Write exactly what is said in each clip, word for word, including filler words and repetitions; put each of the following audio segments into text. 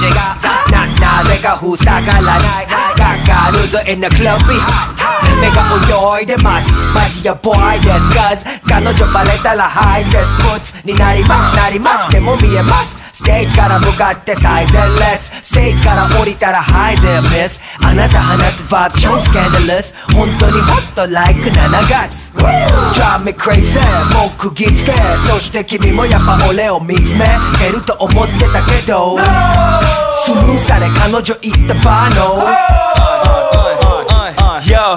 D Jがなぜか塞がらないガールズ in the club we hot 目が泳いでますマジやボーイです Cause 彼女バレたらハイセットになりますなりますでも見えますステージから向かって最前列ステージから降りたら Hi there miss あなた放つバーチョンスキャンダルス本当にホット like しちがつ Drive me crazy もう釘付けそして君もやっぱ俺を見つめてると思ってたけどスルーされ彼女行ったバーの Yo hello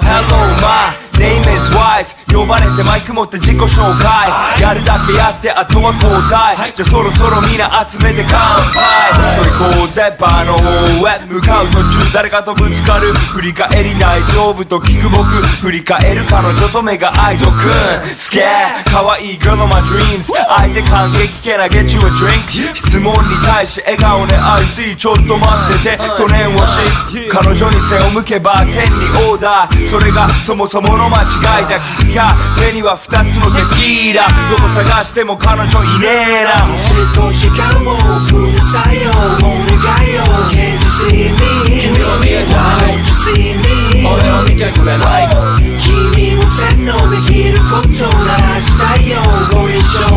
my name is Wise 呼ばれてマイク持って自己紹介やるだけやってあとは交代じゃあそろそろみんな集めて乾杯取りこうぜバーの方へ向かう途中誰かとぶつかる振り返り大丈夫と聞く僕振り返る彼女と目が愛とくんすげーかわいい girl of my dreams 相手感激 Can I get you a drink 質問に対し笑顔で I see ちょっと待ってて去年をし彼女に背を向けば天にオーダーそれがそもそもの間違いだ気づきゃ手には二つのテキーラどこ探しても彼女いねえな少し時間をくださいよお願いよ Can't you see me 君を見えた Why don't you see me 俺を見てくれない君を洗脳できることならしたいよご一緒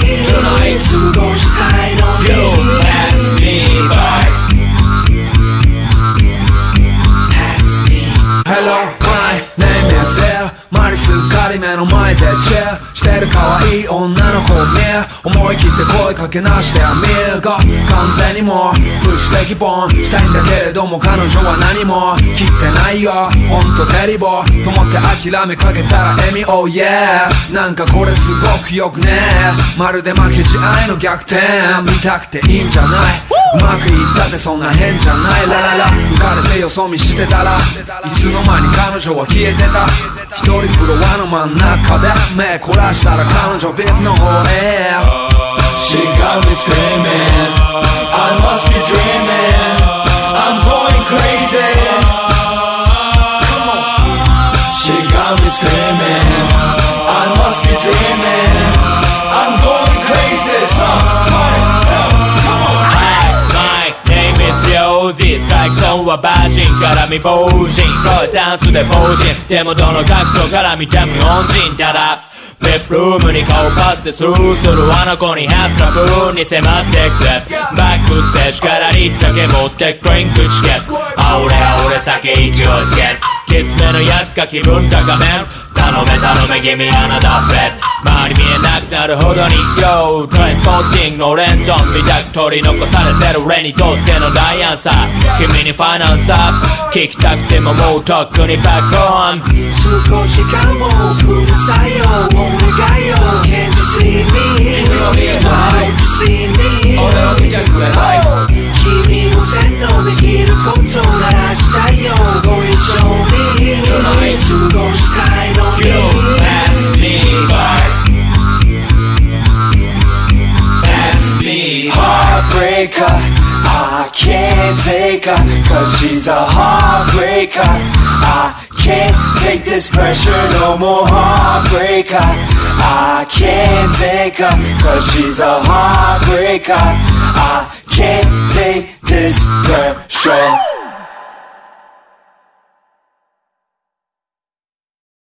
に Tonight 過ごしたいのに You pass me by Pass me Hello my name is Zellマリス仮目の前でチェアしてる可愛い女の子を見思い切って声かけなしてアミーゴ完全にもうプッシュでギボンしたいんだけれども彼女は何も切ってないよほんとテリボーと思って諦めかけたら笑み Oh yeah なんかこれすごくよくねまるで負けじ合いの逆転見たくていいんじゃないうまくいったってそんな変じゃないラララ浮かれてよそ見してたらいつの間に彼女は消えてた一人フロアの真ん中で目凝らしたら彼女ビルの方へ She got me screaming I must be dreaming I'm going crazy She got me screaming I must be dreaming I'm going crazy My name is Yozy Strike zoneはバージンから未亡人黒いスタンスでポージンでもどの角度から見ても日本人ただベップルームに顔パスでスルーするあの子にハスラブーンに迫ってくぜバックステージからリッだけ持ってくドリンクチケットあおれあおれ酒勢いつけきつめのやつか気分高め頼め頼め君あなたフレッ周り見えなくなるほどに Yo トレインスポーティングのレントンみたく取り残されてる俺にとっての大アンサー君にファイナンスアップ聞きたくてももうとっくにバックホーム少し時間をくださいよお願いよ Can't you see me 君を見えない Why don't you see me 俺を見てくれない君を洗脳できることならしたいよご一緒に Tonight 過ごしたいのYou pass me by Pass me Heartbreaker I can't take her Cause she's a heartbreaker I can't take this pressure No more heartbreaker I can't take her Cause she's a heartbreaker I